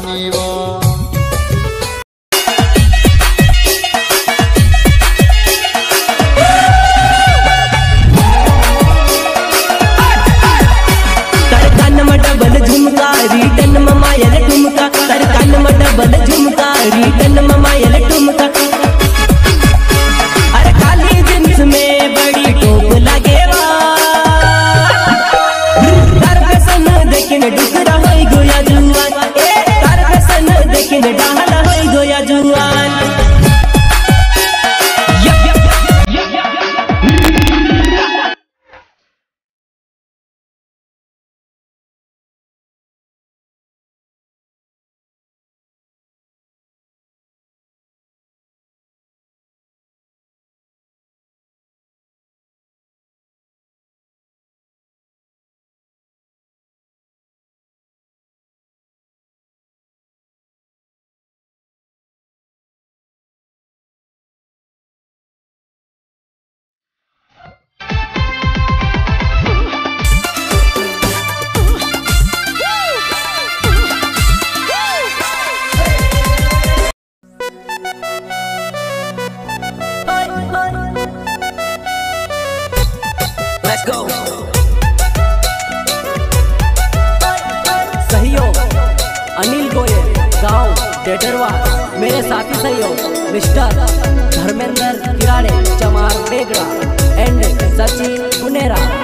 जानी वो। धड़कन में डबल झुमका रिटर्न में मायल ठुमका, धड़कन में डबल झुमका रिटर्न में मायल ठुमका। अरे खाली जींस में बड़ी टोप लगे बा, दर्शन देखिन डुकरा होई गोया जुआन, दर्शन देखिन डाहला होई गोया जुआन। Let's go. सहयोग अनिल गोयल, गांव डेटरवा, मेरे साथी सहयोग मिस्टर धर्मेंद्र किराड़े चमार बेगड़ा एंड सचिन पुनेरा।